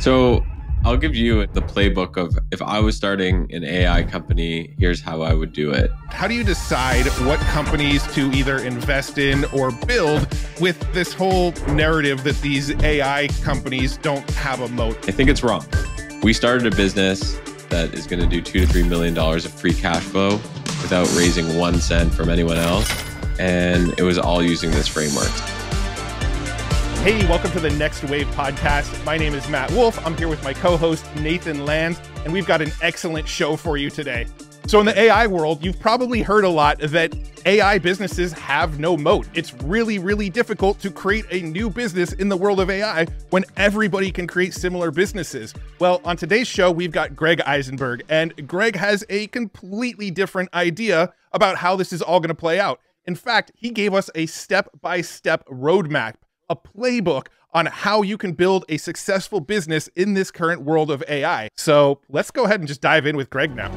So I'll give you the playbook of if I was starting an AI company, here's how I would do it. How do you decide what companies to either invest in or build with this whole narrative that these AI companies don't have a moat? I think it's wrong. We started a business that is going to do $2 to $3 million of free cash flow without raising 1 cent from anyone else. And it was all using this framework. Hey, welcome to the Next Wave podcast. My name is Matt Wolfe. I'm here with my co-host, Nathan Lands, and we've got an excellent show for you today. So in the AI world, you've probably heard a lot that AI businesses have no moat. It's really, really difficult to create a new business in the world of AI when everybody can create similar businesses. Well, on today's show, we've got Greg Isenberg, and Greg has a completely different idea about how this is all going to play out. In fact, he gave us a step-by-step roadmap, a playbook on how you can build a successful business in this current world of AI. So let's go ahead and just dive in with Greg now.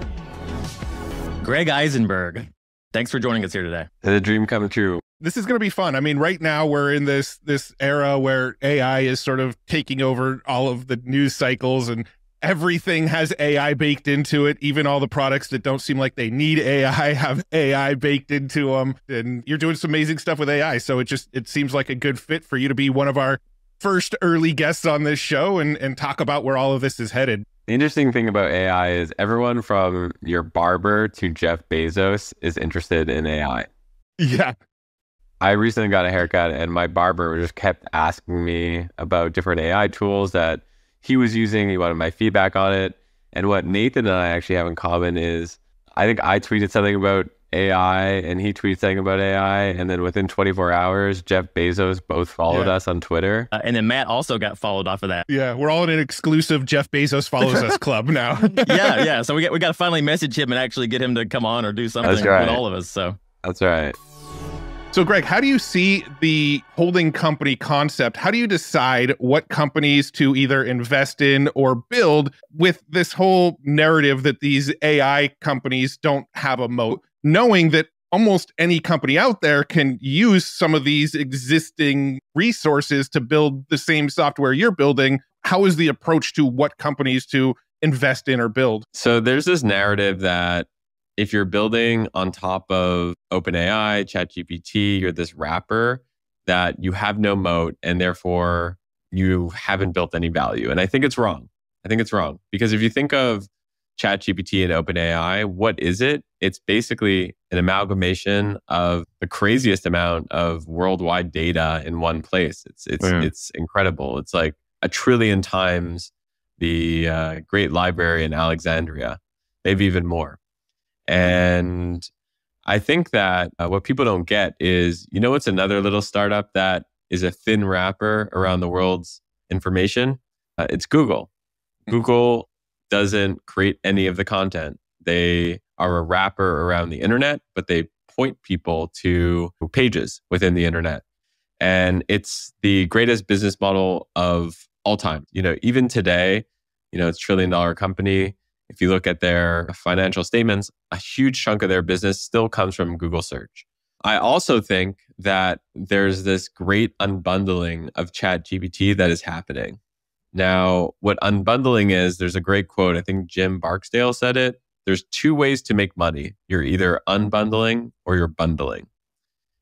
Greg Isenberg, thanks for joining us here today. The dream come true. This is going to be fun. I mean, right now we're in this era where AI is sort of taking over all of the news cycles and everything has AI baked into it. Even all the products that don't seem like they need AI have AI baked into them. And you're doing some amazing stuff with AI. So it seems like a good fit for you to be one of our first early guests on this show and talk about where all of this is headed. The interesting thing about AI is everyone from your barber to Jeff Bezos is interested in AI. Yeah. I recently got a haircut and my barber just kept asking me about different AI tools that he was using. He wanted my feedback on it. And what Nathan and I actually have in common is I think I tweeted something about AI and he tweeted something about AI. And then within 24 hours, Jeff Bezos both followed us on Twitter. And then Matt also got followed off of that. Yeah, we're all in an exclusive Jeff Bezos follows us club now. Yeah. So we got to finally message him and actually get him to come on or do something with all of us. So that's right. So Greg, how do you see the holding company concept? How do you decide what companies to either invest in or build with this whole narrative that these AI companies don't have a moat, knowing that almost any company out there can use some of these existing resources to build the same software you're building? How is the approach to what companies to invest in or build? So there's this narrative that if you're building on top of OpenAI, ChatGPT, you're this wrapper that you have no moat and therefore you haven't built any value. And I think it's wrong. Because if you think of ChatGPT and OpenAI, what is it? It's basically an amalgamation of the craziest amount of worldwide data in one place. It's incredible. It's like 1 trillion times the great library in Alexandria, maybe even more. And I think that what people don't get is, you know, what's another little startup that is a thin wrapper around the world's information? It's Google. Google doesn't create any of the content. They are a wrapper around the internet, but they point people to pages within the internet. And it's the greatest business model of all time. You know, even today, you know, it's $1 trillion company. If you look at their financial statements, a huge chunk of their business still comes from Google search. I also think that there's this great unbundling of ChatGPT that is happening. Now, what unbundling is, there's a great quote. I think Jim Barksdale said it. There's two ways to make money. You're either unbundling or you're bundling.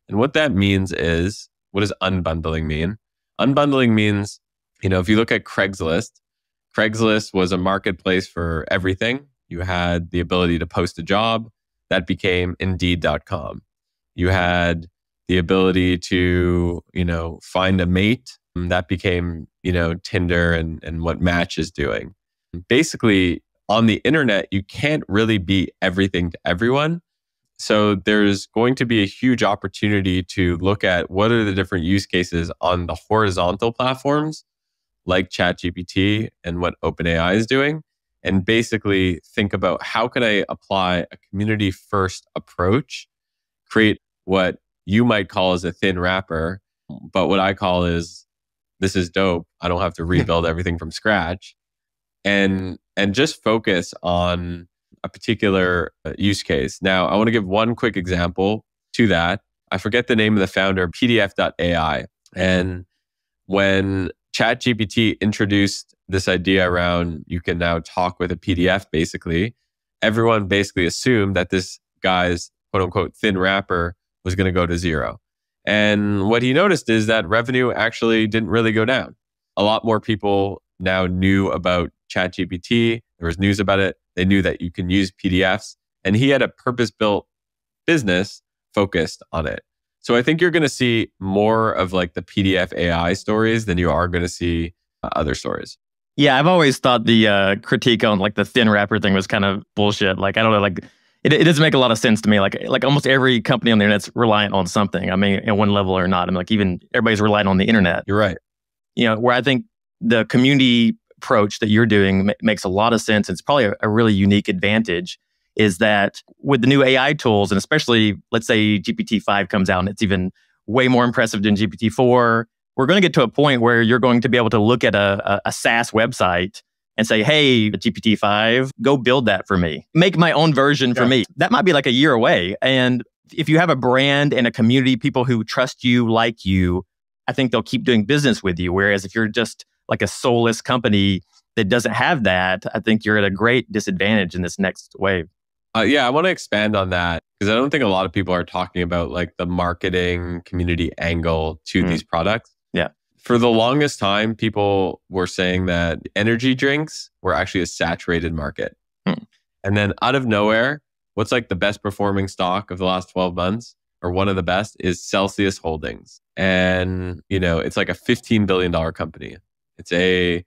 And what that means is, what does unbundling mean? Unbundling means, you know, if you look at Craigslist was a marketplace for everything. You had the ability to post a job. That became Indeed.com. You had the ability to, you know, find a mate. That became, you know, Tinder and what Match is doing. Basically, on the internet, you can't really be everything to everyone. So there's going to be a huge opportunity to look at what are the different use cases on the horizontal platforms like ChatGPT and what OpenAI is doing, and basically think about how can I apply a community-first approach, create what you might call as a thin wrapper, but what I call is, this is dope. I don't have to rebuild everything from scratch, and just focus on a particular use case. Now, I want to give one quick example to that. I forget the name of the founder, PDF.ai. And when ChatGPT introduced this idea around you can now talk with a PDF, basically. Everyone basically assumed that this guy's quote unquote thin wrapper was going to go to zero. And what he noticed is that revenue actually didn't really go down. A lot more people now knew about ChatGPT. There was news about it. They knew that you can use PDFs. And he had a purpose-built business focused on it. So I think you're going to see more of like the PDF AI stories than you are going to see other stories. Yeah, I've always thought the critique on like the thin wrapper thing was kind of bullshit. Like, I don't know, like it doesn't make a lot of sense to me. Like almost every company on the internet's reliant on something. I mean, at one level or not. I mean, like even everybody's reliant on the internet. You're right. You know, where I think the community approach that you're doing makes a lot of sense. It's probably a really unique advantage is that with the new AI tools, and especially, let's say GPT-5 comes out and it's even way more impressive than GPT-4, we're going to get to a point where you're going to be able to look at a SaaS website and say, hey, GPT-5, go build that for me. Make my own version for me. That might be like a year away. And if you have a brand and a community, people who trust you, like you, I think they'll keep doing business with you. Whereas if you're just like a soulless company that doesn't have that, I think you're at a great disadvantage in this next wave. Yeah, I want to expand on that because I don't think a lot of people are talking about like the marketing community angle to these products. Yeah. For the longest time, people were saying that energy drinks were actually a saturated market. And then out of nowhere, what's like the best performing stock of the last 12 months or one of the best is Celsius Holdings. And, you know, it's like a $15 billion company. It's a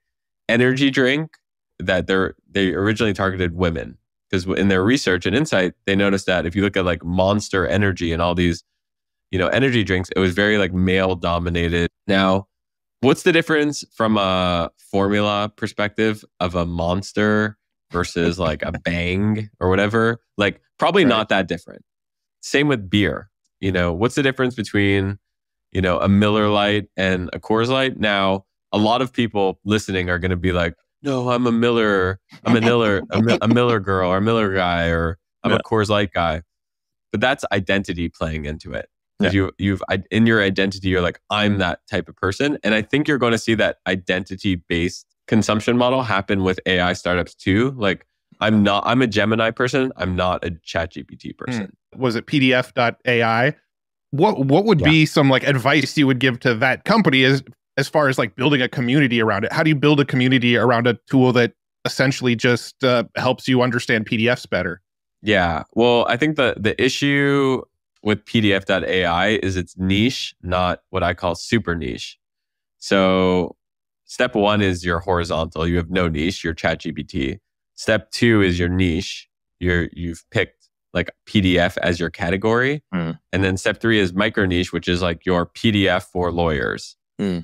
energy drink that they originally targeted women. Because in their research and insight, they noticed that if you look at like Monster Energy and all these, you know, energy drinks, it was very like male dominated. Now, what's the difference from a formula perspective of a Monster versus like a Bang or whatever? Like probably not that different. Same with beer. You know, what's the difference between, you know, a Miller Lite and a Coors Light? Now, a lot of people listening are going to be like, no, I'm a Miller girl or a Miller guy, or I'm a Coors Light guy. But that's identity playing into it. You've in your identity, you're like, I'm that type of person. And I think you're going to see that identity-based consumption model happen with AI startups too. Like I'm a Gemini person. I'm not a ChatGPT person. Was it PDF.ai? What would be some like advice you would give to that company as far as like building a community around it? How do you build a community around a tool that essentially just helps you understand PDFs better? Yeah, well, I think the issue with PDF.ai is it's niche, not what I call super niche. So step one is you're horizontal. You have no niche, you're ChatGPT. Step two is your niche. You've picked like PDF as your category. And then step three is micro niche, which is like your PDF for lawyers.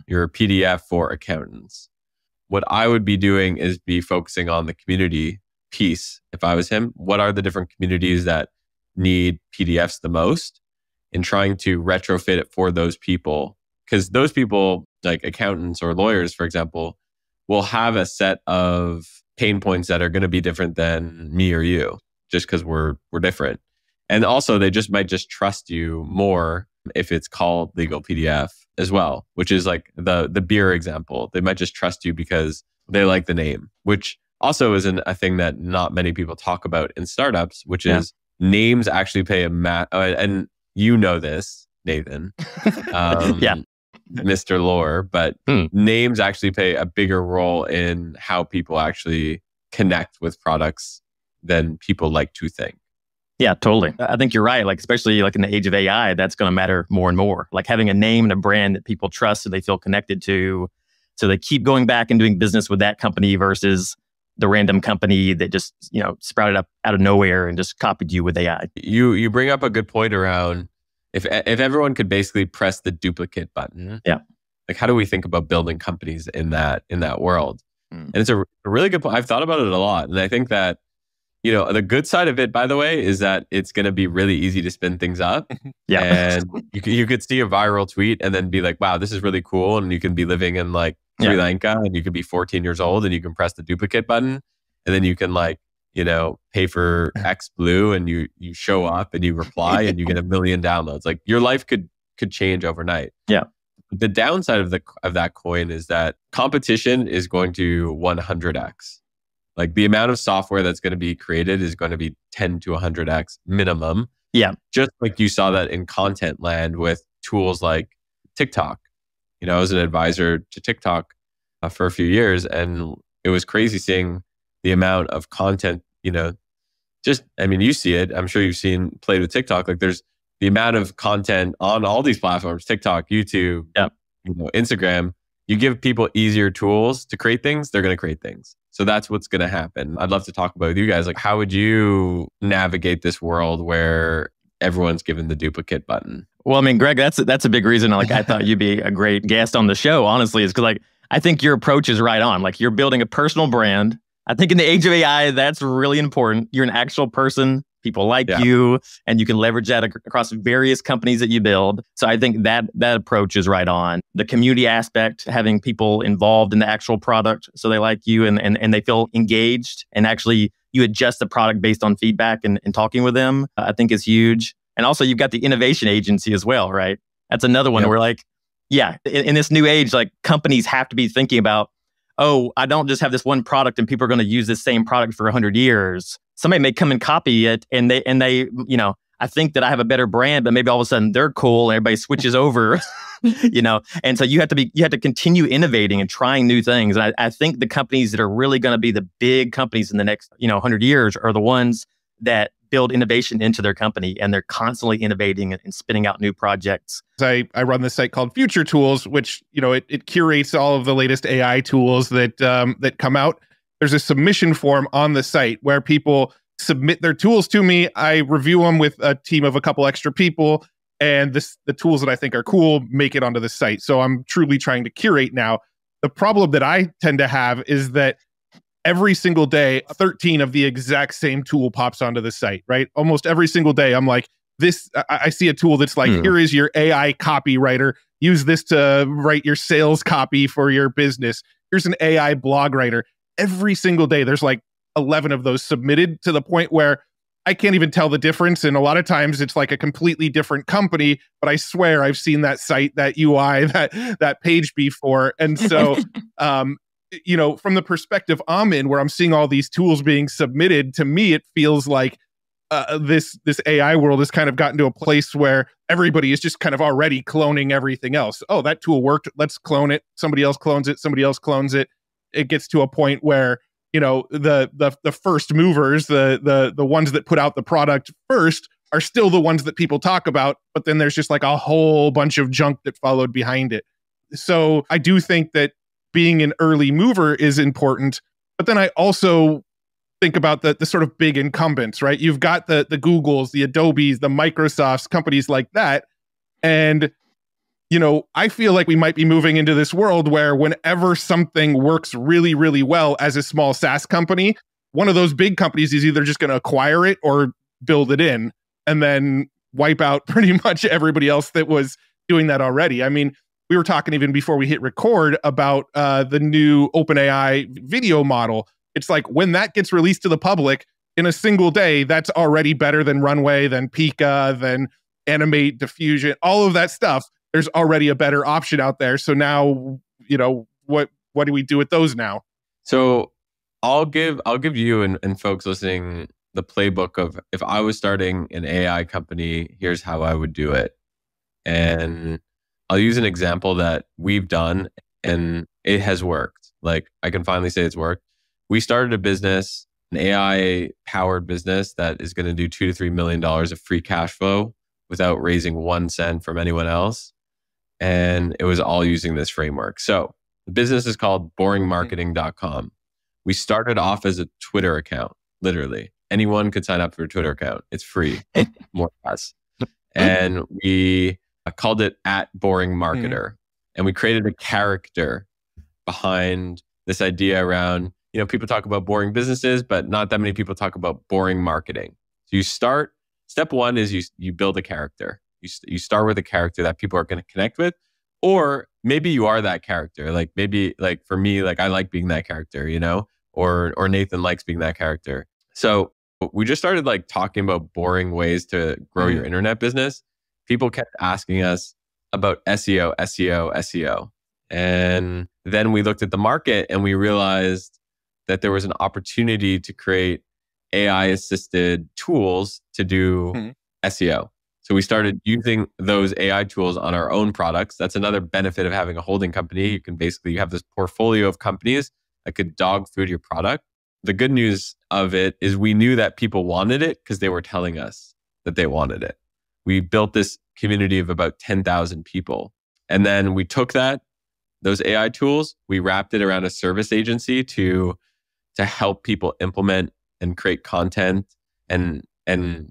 Your PDF for accountants. What I would be doing is be focusing on the community piece. If I was him, what are the different communities that need PDFs the most and trying to retrofit it for those people? Because those people, like accountants or lawyers, for example, will have a set of pain points that are going to be different than me or you just because we're different. And also they just might just trust you more if it's called legal PDF as well, which is like the beer example. They might just trust you because they like the name, which also is a thing that not many people talk about in startups, which is names actually play a and you know this, Nathan, Mr. Lore, but names actually play a bigger role in how people actually connect with products than people like to think. Yeah, totally. I think you're right. Like, especially like in the age of AI, that's going to matter more and more. Like having a name and a brand that people trust and they feel connected to. So they keep going back and doing business with that company versus the random company that just, you know, sprouted up out of nowhere and just copied you with AI. You bring up a good point around if everyone could basically press the duplicate button. Yeah. Like, how do we think about building companies in that world? And it's a really good point. I've thought about it a lot. And I think that, you know, the good side of it, by the way, is that it's going to be really easy to spin things up. And you could see a viral tweet and then be like, wow, this is really cool. And you can be living in like Sri Lanka and you could be 14 years old and you can press the duplicate button. And then you can like, you know, pay for X Blue and you show up and you reply and you get 1 million downloads. Like your life could change overnight. Yeah. The downside of that coin is that competition is going to 100x. Like the amount of software that's going to be created is going to be 10 to 100x minimum. Yeah. Just like you saw that in content land with tools like TikTok. You know, I was an advisor to TikTok for a few years, and it was crazy seeing the amount of content, you know, just, I mean, you see it, I'm sure you've seen played with TikTok. Like there's the amount of content on all these platforms, TikTok, YouTube, yep, you know, Instagram. You give people easier tools to create things, they're going to create things. So that's what's going to happen. I'd love to talk about with you guys, like how would you navigate this world where everyone's given the duplicate button? Well, I mean, Greg, that's a big reason. Like I thought you'd be a great guest on the show, honestly, is because like, I think your approach is right on. Like you're building a personal brand. I think in the age of AI, that's really important. You're an actual person. People like you, and you can leverage that across various companies that you build. So I think that approach is right on. The community aspect, having people involved in the actual product so they like you and they feel engaged, and actually you adjust the product based on feedback and talking with them, I think is huge. And also you've got the innovation agency as well, right? That's another one where like, yeah, in this new age, like companies have to be thinking about, oh, I don't just have this one product and people are going to use this same product for 100 years. Somebody may come and copy it, and they you know, I think that I have a better brand, but maybe all of a sudden they're cool and everybody switches over, you know. And so you have to continue innovating and trying new things. And I think the companies that are really going to be the big companies in the next, you know, 100 years are the ones that build innovation into their company, and they're constantly innovating and spinning out new projects. I run this site called Future Tools, which, you know, it curates all of the latest AI tools that come out. There's a submission form on the site where people submit their tools to me. I review them with a team of a couple extra people, and the tools that I think are cool make it onto the site. So I'm truly trying to curate now. The problem that I tend to have is that every single day, 13 of the exact same tool pops onto the site, right? Almost every single day, I'm like, I see a tool that's like, here is your AI copywriter. Use this to write your sales copy for your business. Here's an AI blog writer. Every single day, there's like 11 of those submitted, to the point where I can't even tell the difference. And a lot of times it's like a completely different company, but I swear I've seen that site, that UI, that page before. And so, you know, from the perspective I'm in, where I'm seeing all these tools being submitted to me, it feels like this AI world has kind of gotten to a place where everybody is just kind of already cloning everything else. Oh, that tool worked. Let's clone it. Somebody else clones it. Somebody else clones it. It gets to a point where, you know, the first movers, the ones that put out the product first, are still the ones that people talk about, but then there's just like a whole bunch of junk that followed behind it. So I do think that being an early mover is important, but then I also think about the sort of big incumbents, right? You've got the Googles, the Adobes, the Microsofts, companies like that. And you know, I feel like we might be moving into this world where whenever something works really, really well as a small SaaS company, one of those big companies is either just going to acquire it or build it in and then wipe out pretty much everybody else that was doing that already. I mean, we were talking even before we hit record about the new OpenAI video model. It's like when that gets released to the public in a single day, that's already better than Runway, than Pika, than Animate Diffusion, all of that stuff. There's already a better option out there. So now, you know, what do we do with those now? So I'll give you and folks listening the playbook of, if I was starting an AI company, here's how I would do it. And I'll use an example that we've done and it has worked. Like I can finally say it's worked. We started a business, an AI powered business that is going to do $2 to $3 million of free cash flow without raising 1 cent from anyone else. And it was all using this framework. So the business is called BoringMarketing.com. We started off as a Twitter account, literally. Anyone could sign up for a Twitter account. It's free, more or less. And we called it @BoringMarketer. And we created a character behind this idea around, you know, people talk about boring businesses, but not that many people talk about boring marketing. So you start, step one is you build a character. You start with a character that people are going to connect with, or maybe you are that character. Like maybe like for me, like I like being that character, you know, or Nathan likes being that character. So we just started like talking about boring ways to grow your internet business. People kept asking us, about SEO. And then we looked at the market and we realized that there was an opportunity to create AI-assisted tools to do SEO. So we started using those AI tools on our own products. That's another benefit of having a holding company. You can basically, you have this portfolio of companies that could dog food your product. The good news of it is we knew that people wanted it because they were telling us that they wanted it. We built this community of about 10,000 people. And then we took that, those AI tools, we wrapped it around a service agency to help people implement and create content. And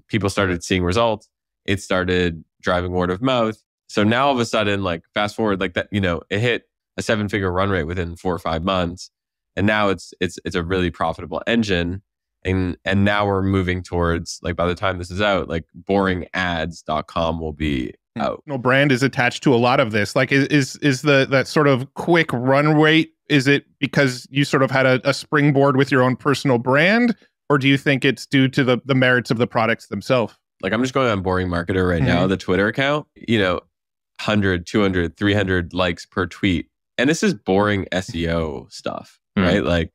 people started seeing results. It started driving word of mouth. So now all of a sudden, like fast forward, like that, you know, it hit a 7-figure run rate within 4 or 5 months. And now it's a really profitable engine. And now we're moving towards, like, by the time this is out, like BoringAds.com will be out. No brand is attached to a lot of this. Like, is the that sort of quick run rate, is it because you sort of had a springboard with your own personal brand? Or do you think it's due to the merits of the products themselves? Like, I'm just going on Boring Marketer right now, the Twitter account, you know, 100, 200, 300 likes per tweet. And this is boring SEO stuff, right? Like,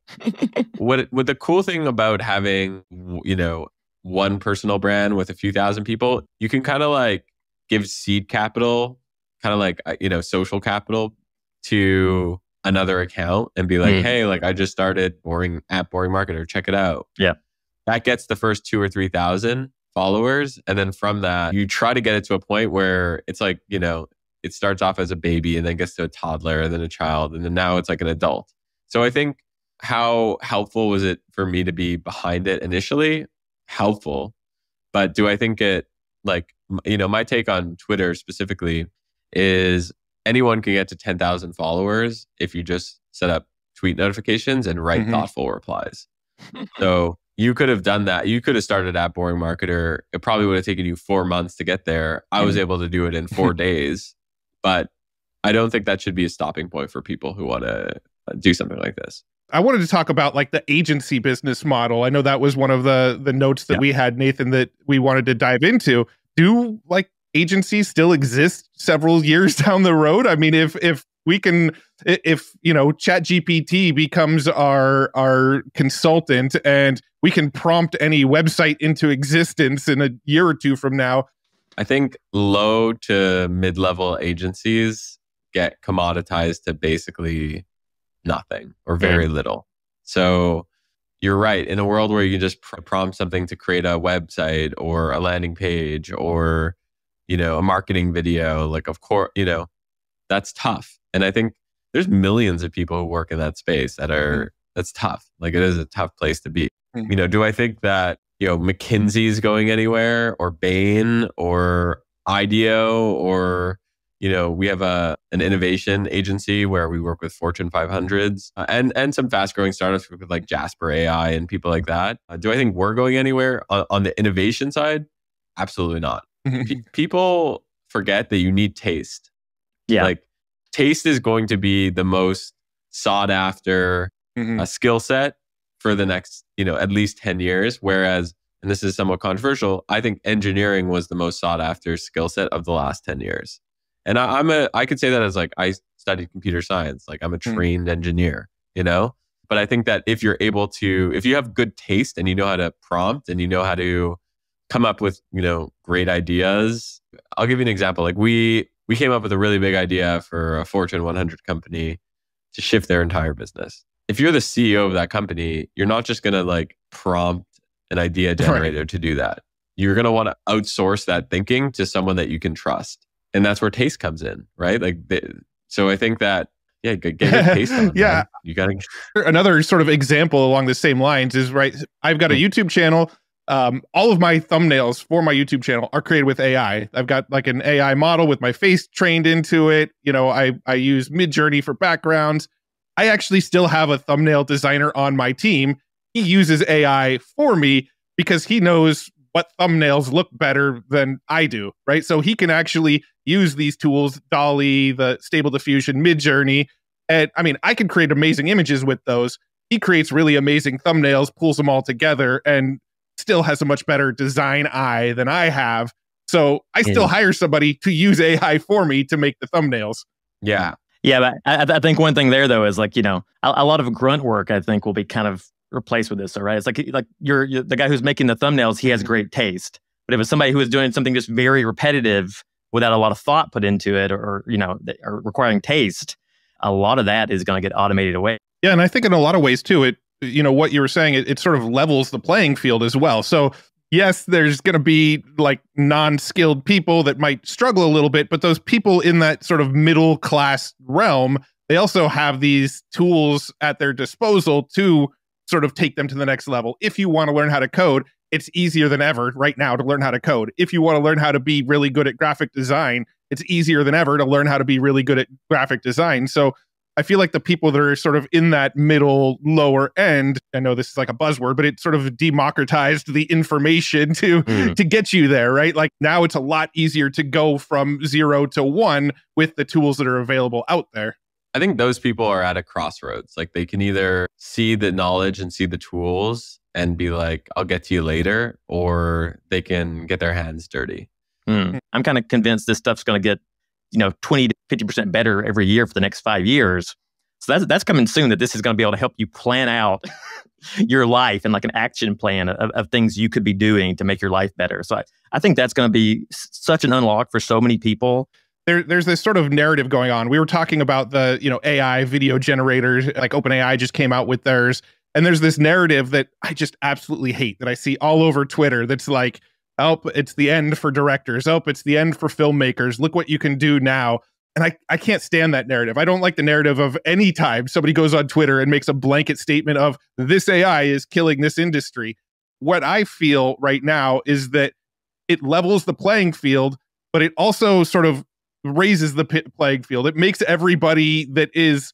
what the cool thing about having, you know, one personal brand with a few thousand people, you can kind of like give seed capital, kind of like, you know, social capital to another account and be like, hey, like I just started Boring Marketer, check it out. Yeah. That gets the first 2,000 or 3,000 followers. And then from that, you try to get it to a point where it's like, you know, it starts off as a baby and then gets to a toddler and then a child. And then now it's like an adult. So I think how helpful was it for me to be behind it initially? Helpful. But do I think it, like, you know, my take on Twitter specifically is anyone can get to 10,000 followers if you just set up tweet notifications and write thoughtful replies. So you could have done that. You could have started at Boring Marketer. It probably would have taken you 4 months to get there. I was able to do it in 4 days, but I don't think that should be a stopping point for people who want to do something like this. I wanted to talk about like the agency business model. I know that was one of the notes that we had, Nathan, that we wanted to dive into. Do like agencies still exist several years down the road? I mean, if we can, if, you know, ChatGPT becomes our consultant and we can prompt any website into existence in a year or two from now. I think low to mid-level agencies get commoditized to basically nothing or very little. So you're right. In a world where you can just prompt something to create a website or a landing page or, you know, a marketing video, like, of course, you know, that's tough. And I think there's millions of people who work in that space that are, that's tough. Like, it is a tough place to be. You know, do I think that, you know, McKinsey's going anywhere or Bain or IDEO or, you know, we have an innovation agency where we work with Fortune 500s and some fast-growing startups with like Jasper AI and people like that. Do I think we're going anywhere on the innovation side? Absolutely not. People forget that you need taste. Yeah. Like, taste is going to be the most sought after skill set for the next, you know, at least 10 years. Whereas, and this is somewhat controversial, I think engineering was the most sought after skill set of the last 10 years. And I could say that as like, I studied computer science, like I'm a trained engineer, you know? But I think that if you're able to, if you have good taste and you know how to prompt and you know how to come up with, you know, great ideas. I'll give you an example. Like we came up with a really big idea for a Fortune 100 company to shift their entire business. If you're the CEO of that company, you're not just going to like prompt an idea generator to do that. You're going to want to outsource that thinking to someone that you can trust. And that's where taste comes in, right? Like, so I think that, yeah, get your taste on. Yeah. Man. You got to. Another sort of example along the same lines is, right, I've got a YouTube channel. All of my thumbnails for my YouTube channel are created with AI. I've got like an AI model with my face trained into it. You know, I use Midjourney for backgrounds. I actually still have a thumbnail designer on my team. He uses AI for me because he knows what thumbnails look better than I do, right? So he can actually use these tools, Dolly, the Stable Diffusion, Midjourney. And I mean, I can create amazing images with those. He creates really amazing thumbnails, pulls them all together, and still has a much better design eye than I have. So I still hire somebody to use AI for me to make the thumbnails. Yeah. Yeah. But I think one thing there, though, is like, you know, a lot of grunt work, I think, will be kind of replaced with this. So, right. It's like you're the guy who's making the thumbnails. He has great taste. But if it's somebody who is doing something just very repetitive without a lot of thought put into it, or, you know, or requiring taste, a lot of that is going to get automated away. Yeah. And I think in a lot of ways, too, you know, what you were saying, it sort of levels the playing field as well. So yes, there's going to be like non-skilled people that might struggle a little bit, but those people in that sort of middle class realm, they also have these tools at their disposal to sort of take them to the next level. If you want to learn how to code, it's easier than ever right now to learn how to code. If you want to learn how to be really good at graphic design, it's easier than ever to learn how to be really good at graphic design. So I feel like the people that are sort of in that middle, lower end, I know this is like a buzzword, but it sort of democratized the information to get you there, right? Like now it's a lot easier to go from 0 to 1 with the tools that are available out there. I think those people are at a crossroads. Like they can either see the knowledge and see the tools and be like, I'll get to you later, or they can get their hands dirty. I'm kind of convinced this stuff's going to get, you know, 20 to 50% better every year for the next 5 years. So that's coming soon, that this is going to be able to help you plan out your life and like an action plan of things you could be doing to make your life better. So I think that's going to be such an unlock for so many people. There's this sort of narrative going on. We were talking about the, you know, AI video generators, like OpenAI just came out with theirs. And there's this narrative that I just absolutely hate that I see all over Twitter that's like, oh, it's the end for directors. Oh, it's the end for filmmakers. Look what you can do now. And I can't stand that narrative. I don't like the narrative of any time somebody goes on Twitter and makes a blanket statement of this AI is killing this industry. What I feel right now is that it levels the playing field, but it also sort of raises the playing field. It makes everybody that is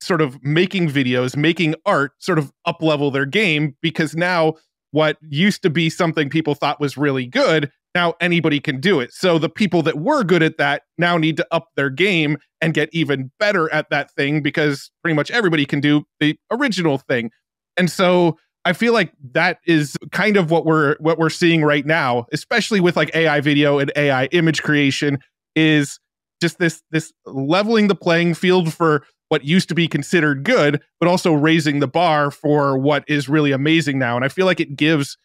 sort of making videos, making art, sort of up-level their game, because now what used to be something people thought was really good, now anybody can do it. So the people that were good at that now need to up their game and get even better at that thing, because pretty much everybody can do the original thing. And so I feel like that is kind of what we're seeing right now, especially with like AI video and AI image creation, is just this leveling the playing field for what used to be considered good, but also raising the bar for what is really amazing now. And I feel like it gives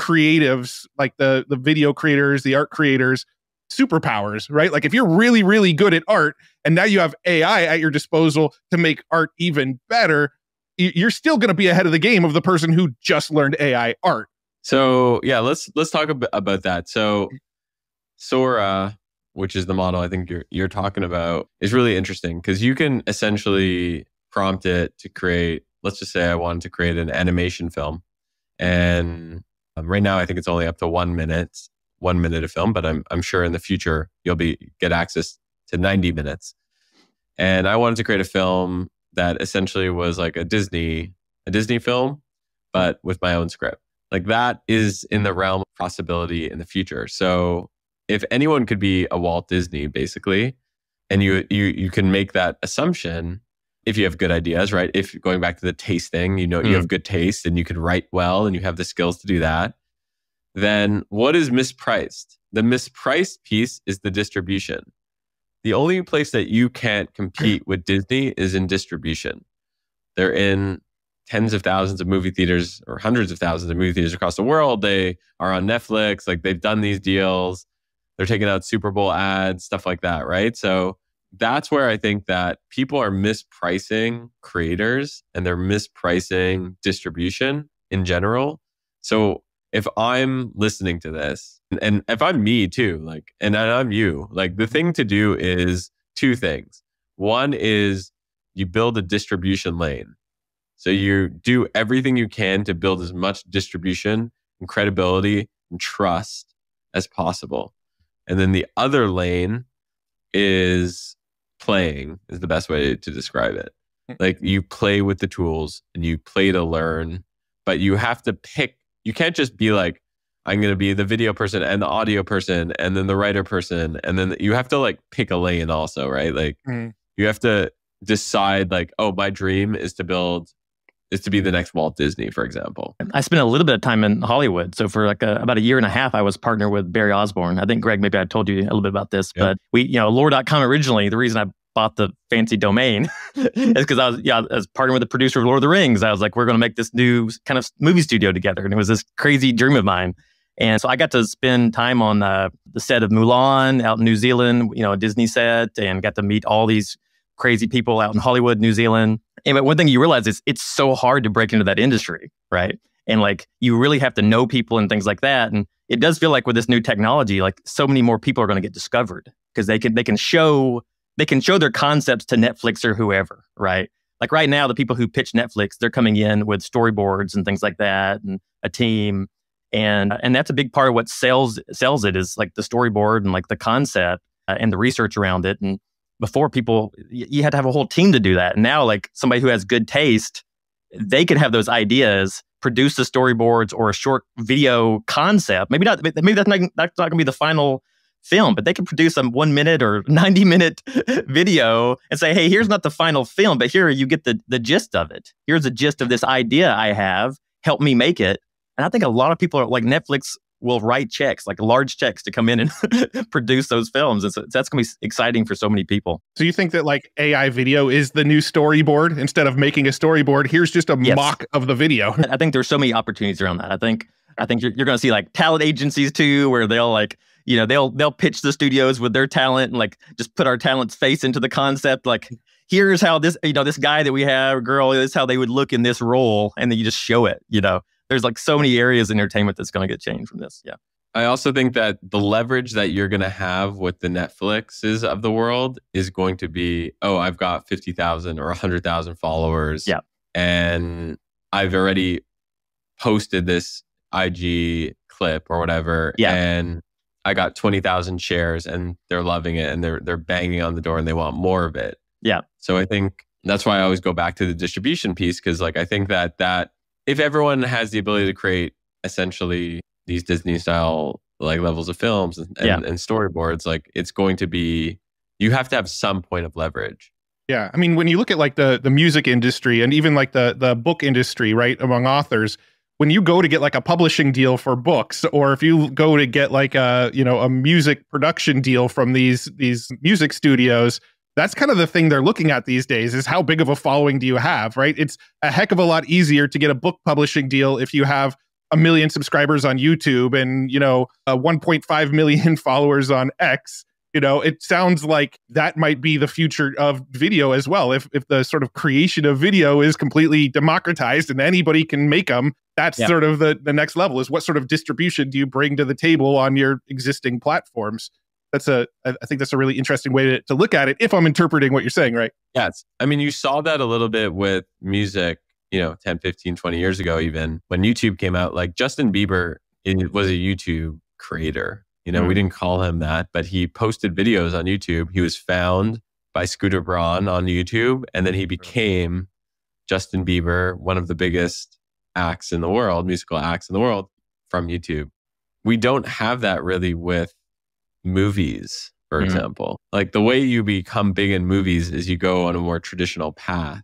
creatives, like the video creators, the art creators, superpowers, right? Like if you're really, really good at art and now you have AI at your disposal to make art even better, you're still going to be ahead of the game of the person who just learned AI art. So yeah, let's talk about that. So Sora, which is the model I think you're talking about, is really interesting because you can essentially prompt it to create, let's just say I wanted to create an animation film. And right now I think it's only up to 1 minute of film, but I'm sure in the future you'll get access to 90 minutes. And I wanted to create a film that essentially was like a Disney film, but with my own script. Like that is in the realm of possibility in the future. So if anyone could be a Walt Disney, basically, and you can make that assumption if you have good ideas, right? If going back to the taste thing, you know, you have good taste and you can write well and you have the skills to do that, then what is mispriced? The mispriced piece is the distribution. The only place that you can't compete with Disney is in distribution. They're in tens of thousands of movie theaters or hundreds of thousands of movie theaters across the world. They are on Netflix. Like they've done these deals. They're taking out Super Bowl ads, stuff like that, right? So that's where I think that people are mispricing creators and they're mispricing distribution in general. So if I'm listening to this, and if I'm me too, like, and I'm you, like the thing to do is two things. One is you build a distribution lane. So you do everything you can to build as much distribution and credibility and trust as possible. And then the other lane is playing, is the best way to describe it. Like you play with the tools and you play to learn, but you have to pick. You can't just be like, I'm going to be the video person and the audio person and then the writer person. And then you have to like pick a lane also, right? Like you have to decide like, oh, my dream is to build is to be the next Walt Disney, for example. I spent a little bit of time in Hollywood. So for like about a year and a half, I was partnered with Barry Osborne. I think, Greg, maybe I told you a little bit about this, but we, Lore.com originally, the reason I bought the fancy domain is because I was partnering with the producer of Lord of the Rings. I was like, we're going to make this new kind of movie studio together. And it was this crazy dream of mine. And so I got to spend time on the set of Mulan out in New Zealand, a Disney set, and got to meet all these crazy people out in Hollywood, New Zealand. And but one thing you realize is it's so hard to break into that industry, right? And like, you really have to know people and things like that. And it does feel like with this new technology, like so many more people are going to get discovered because they can show their concepts to Netflix or whoever, right? Like right now, the people who pitch Netflix, they're coming in with storyboards and things like that and a team. And that's a big part of what sells it is like the storyboard and like the concept and the research around it. And before people, you had to have a whole team to do that. And now like somebody who has good taste, they could have those ideas, produce the storyboards or a short video concept. Maybe that's not going to be the final film, but they can produce a 1 minute or 90 minute video and say, hey, here's not the final film, but here you get the gist of it. Here's the gist of this idea I have. Help me make it. And I think a lot of people are like Netflix will write checks, like large checks to come in and produce those films. And so that's going to be exciting for so many people. So you think that like AI video is the new storyboard? Instead of making a storyboard, here's just a mock of the video. I think there's so many opportunities around that. I think you're going to see like talent agencies too, where they'll like, they'll pitch the studios with their talent and like just put our talent's face into the concept. Like, here's how this, this guy that we have, or girl, this is how they would look in this role. And then you just show it, There's like so many areas in entertainment that's going to get changed from this. Yeah. I also think that the leverage that you're going to have with the Netflixes of the world is going to be, oh, I've got 50,000 or 100,000 followers. Yeah. And I've already posted this IG clip or whatever. Yeah. And I got 20,000 shares and they're loving it and they're banging on the door and they want more of it. Yeah. So I think that's why I always go back to the distribution piece, because like I think that if everyone has the ability to create essentially these Disney style like levels of films and storyboards, like it's going to be, you have to have some point of leverage. Yeah. I mean, when you look at like the music industry and even like the book industry, right, among authors, when you go to get like a publishing deal for books, or if you go to get like a music production deal from these music studios, that's kind of the thing they're looking at these days is how big of a following do you have, right? It's a heck of a lot easier to get a book publishing deal if you have 1 million subscribers on YouTube and, 1.5 million followers on X. It sounds like that might be the future of video as well. If the sort of creation of video is completely democratized and anybody can make them, that's sort of the next level is what sort of distribution do you bring to the table on your existing platforms? I think that's a really interesting way to look at it if I'm interpreting what you're saying, right? Yes. I mean, you saw that a little bit with music, 10, 15, 20 years ago, even when YouTube came out, like Justin Bieber was a YouTube creator. We didn't call him that, but he posted videos on YouTube. He was found by Scooter Braun on YouTube, and then he became Justin Bieber, one of the biggest acts in the world, musical acts in the world from YouTube. We don't have that really with movies, for example. Like the way you become big in movies is you go on a more traditional path.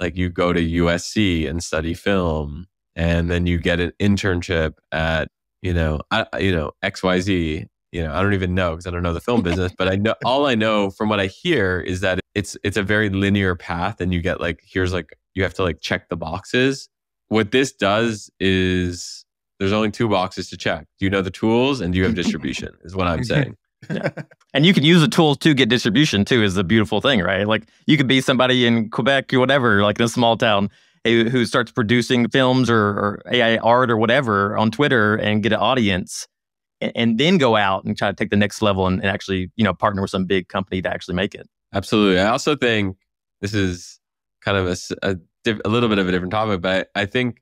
Like you go to USC and study film, and then you get an internship at XYZ. I don't even know because I don't know the film business, but I know all I know from what I hear is that it's a very linear path, and you get like you have to like check the boxes. What this does is there's only two boxes to check. Do you know the tools and do you have distribution is what I'm saying. Yeah. And you can use the tools to get distribution too is the beautiful thing, right? Like you could be somebody in Quebec or whatever, like in a small town who starts producing films or AI art or whatever on Twitter and get an audience and then go out and try to take the next level and actually, partner with some big company to actually make it. Absolutely. I also think this is kind of a little bit of a different topic, but I think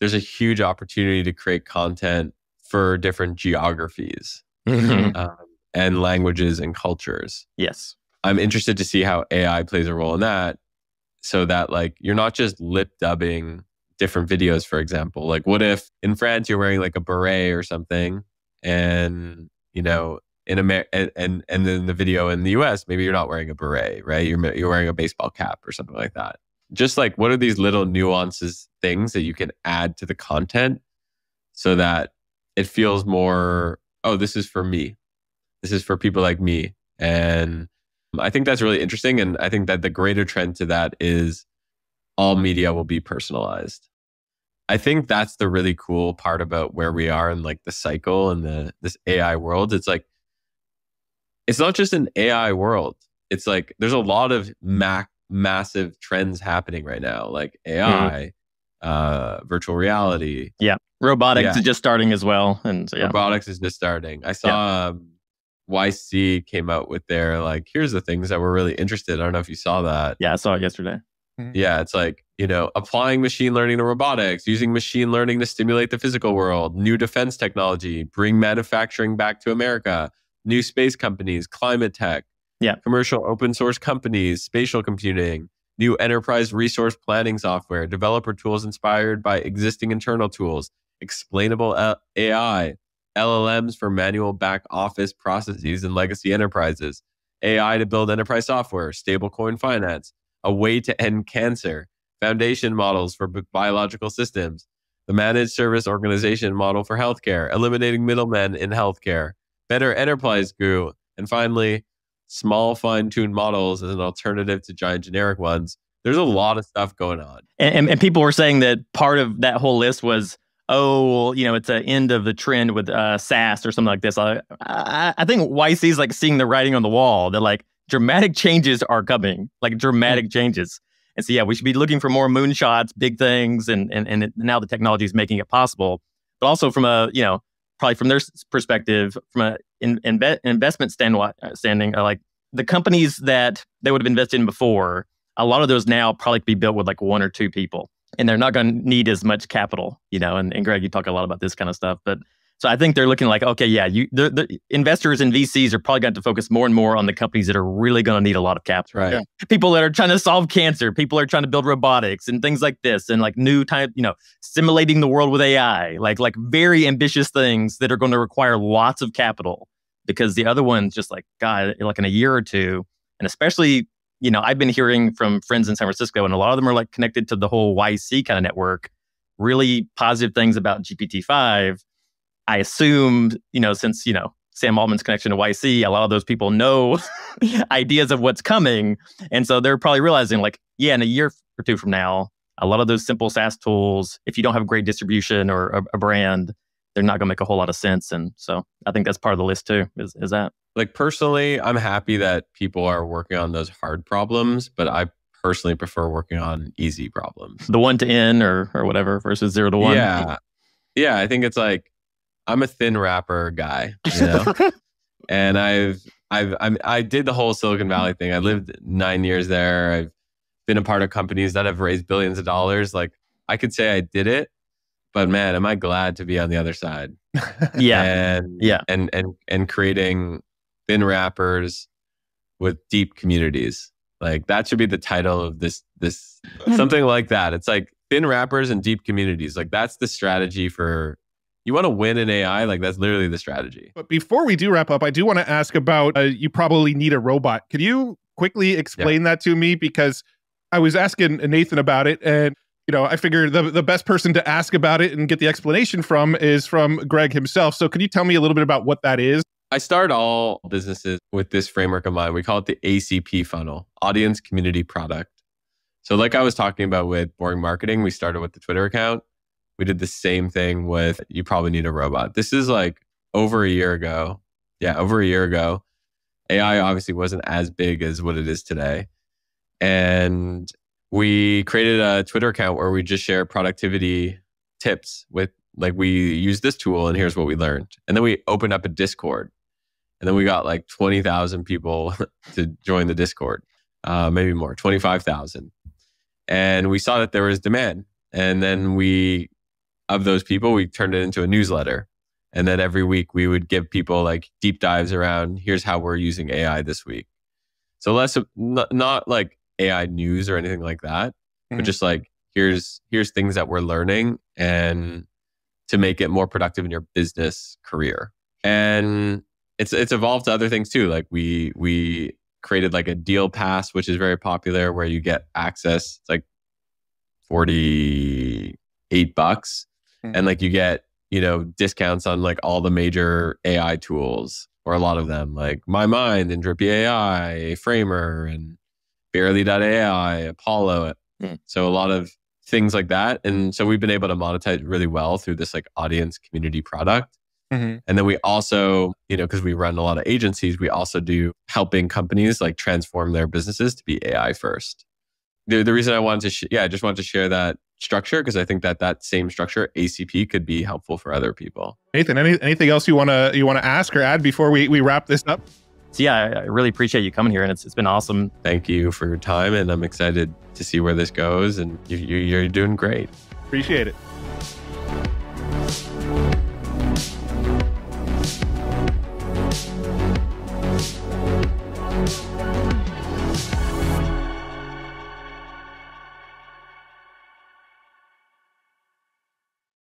there's a huge opportunity to create content for different geographies and languages and cultures. Yes. I'm interested to see how AI plays a role in that so that like you're not just lip dubbing different videos, for example. Like what if in France you're wearing like a beret or something and, in America and then the video in the US, maybe you're not wearing a beret, right? You're wearing a baseball cap or something like that. just like, what are these little nuances, things that you can add to the content so that it feels more, oh, this is for me. This is for people like me. And I think that's really interesting. And I think that the greater trend to that is all media will be personalized. I think that's the really cool part about where we are in like the cycle and this AI world. It's like, it's not just an AI world. It's like, there's a lot of massive trends happening right now, like AI, virtual reality. Yeah. Robotics is just starting as well. And so, robotics is just starting. I saw YC came out with their, like, here's the things that we're really interested in. I don't know if you saw that. Yeah, I saw it yesterday. Yeah, it's like, you know, applying machine learning to robotics, using machine learning to stimulate the physical world, new defense technology, bring manufacturing back to America, new space companies, climate tech, commercial open source companies, spatial computing, new enterprise resource planning software, developer tools inspired by existing internal tools, explainable AI, LLMs for manual back office processes and legacy enterprises, AI to build enterprise software, stablecoin finance, a way to end cancer, foundation models for biological systems, the managed service organization model for healthcare, eliminating middlemen in healthcare, better enterprise goo, and finally, small fine-tuned models as an alternative to giant generic ones. There's a lot of stuff going on. And people were saying that part of that whole list was, oh, well, you know, it's an end of the trend with SaaS or something like this. I think YC is like seeing the writing on the wall. They're like, dramatic changes are coming, like dramatic changes. And so, yeah, we should be looking for more moonshots, big things, and now the technology is making it possible. But also from a, you know, probably from their perspective, from an investment standing, like the companies that they would have invested in before, a lot of those now probably could be built with like one or two people. And they're not going to need as much capital, you know, and Greg, you talk a lot about this kind of stuff. But so I think they're looking like, okay, yeah, the investors and VCs are probably going to have to focus more and more on the companies that are really going to need a lot of capital. Right. Yeah. People that are trying to solve cancer, people are trying to build robotics and things like this, and like new type, you know, simulating the world with AI, like very ambitious things that are going to require lots of capital, because the other one's just like, God, like in a year or two, and especially, you know, I've been hearing from friends in San Francisco, and a lot of them are like connected to the whole YC kind of network, really positive things about GPT-5. I assume, you know, since, you know, Sam Altman's connection to YC, a lot of those people know ideas of what's coming. And so they're probably realizing like, yeah, in a year or two from now, a lot of those simple SaaS tools, if you don't have great distribution or a brand, they're not going to make a whole lot of sense. And so I think that's part of the list too, is that. Like personally, I'm happy that people are working on those hard problems, but I personally prefer working on easy problems. The 1 to N or whatever versus 0 to 1. Yeah. Yeah, I think it's like, I'm a thin wrapper guy, you know? And I did the whole Silicon Valley thing. I lived 9 years there. I've been a part of companies that have raised billions of dollars. Like I could say I did it, but man, am I glad to be on the other side. Yeah. And creating thin wrappers with deep communities. Like that should be the title of this something like that. It's like thin wrappers and deep communities. Like that's the strategy for. You want to win in AI? Like that's literally the strategy. But before we do wrap up, I do want to ask about You Probably Need a Robot. Could you quickly explain that to me? Because I was asking Nathan about it, and you know, I figured the best person to ask about it and get the explanation from is from Greg himself. So could you tell me a little bit about what that is? I start all businesses with this framework of mine. We call it the ACP funnel, audience, community, product. So like I was talking about with Boring Marketing, we started with the Twitter account. We did the same thing with You Probably Need a Robot. This is like over a year ago. Yeah, over a year ago. AI obviously wasn't as big as what it is today. And we created a Twitter account where we just share productivity tips with, like, we use this tool and here's what we learned. And then we opened up a Discord. And then we got like 20,000 people to join the Discord. Maybe more, 25,000. And we saw that there was demand. And then of those people, we turned it into a newsletter. And then every week we would give people like deep dives around, here's how we're using AI this week. So less, not like AI news or anything like that, but just like, here's things that we're learning and to make it more productive in your business career. And it's evolved to other things too. Like we created like a deal pass, which is very popular, where you get access. It's like $48. Mm-hmm. And like you get, you know, discounts on like all the major AI tools, or a lot of them, like MyMind and Drippy AI, Framer and Barely.ai, Apollo. Mm-hmm. So a lot of things like that. And so we've been able to monetize really well through this like audience community product. Mm-hmm. And then we also, you know, because we run a lot of agencies, we also do helping companies like transform their businesses to be AI first. The reason I wanted to, I just wanted to share that structure because I think that that same structure, ACP, could be helpful for other people. Nathan, anything else you wanna ask or add before we wrap this up? So yeah, I really appreciate you coming here, and it's been awesome. Thank you for your time, and I'm excited to see where this goes. And you're doing great. Appreciate it.